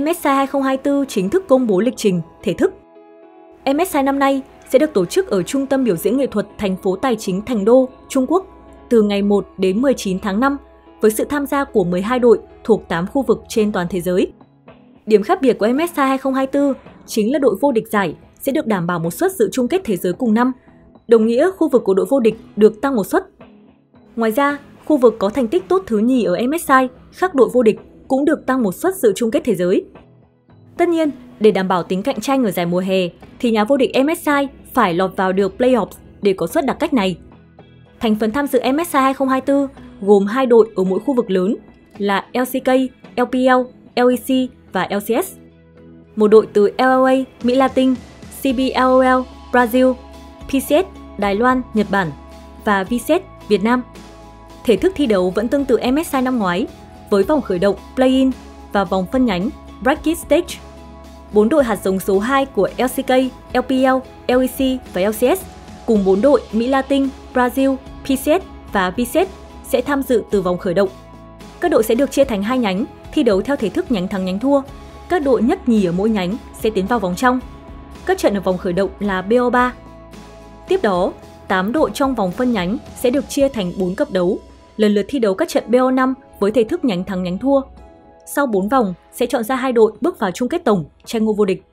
MSI 2024 chính thức công bố lịch trình, thể thức. MSI năm nay sẽ được tổ chức ở Trung tâm Biểu diễn Nghệ thuật Thành phố Tài chính Thành Đô, Trung Quốc từ ngày 1 đến 19 tháng 5 với sự tham gia của 12 đội thuộc 8 khu vực trên toàn thế giới. Điểm khác biệt của MSI 2024 chính là đội vô địch giải sẽ được đảm bảo một suất dự chung kết thế giới cùng năm, đồng nghĩa khu vực của đội vô địch được tăng một suất. Ngoài ra, khu vực có thành tích tốt thứ nhì ở MSI khác đội vô địch cũng được tăng một suất dự chung kết thế giới. Tất nhiên, để đảm bảo tính cạnh tranh ở giải mùa hè thì nhà vô địch MSI phải lọt vào được playoffs để có suất đặc cách này. Thành phần tham dự MSI 2024 gồm 2 đội ở mỗi khu vực lớn là LCK, LPL, LEC và LCS. Một đội từ LLA, Mỹ Latin, CBLOL, Brazil, PCS, Đài Loan, Nhật Bản và VCS, Việt Nam. Thể thức thi đấu vẫn tương tự MSI năm ngoái với vòng khởi động play-in và vòng phân nhánh bracket stage. 4 đội hạt giống số 2 của LCK, LPL, LEC và LCS cùng 4 đội Mỹ Latin, Brazil, PCS và VCS sẽ tham dự từ vòng khởi động. Các đội sẽ được chia thành 2 nhánh, thi đấu theo thể thức nhánh thắng nhánh thua. Các đội nhất nhì ở mỗi nhánh sẽ tiến vào vòng trong. Các trận ở vòng khởi động là BO3. Tiếp đó, 8 đội trong vòng phân nhánh sẽ được chia thành 4 cấp đấu, lần lượt thi đấu các trận BO5 với thể thức nhánh thắng nhánh thua. Sau 4 vòng sẽ chọn ra 2 đội bước vào chung kết tổng tranh ngôi vô địch.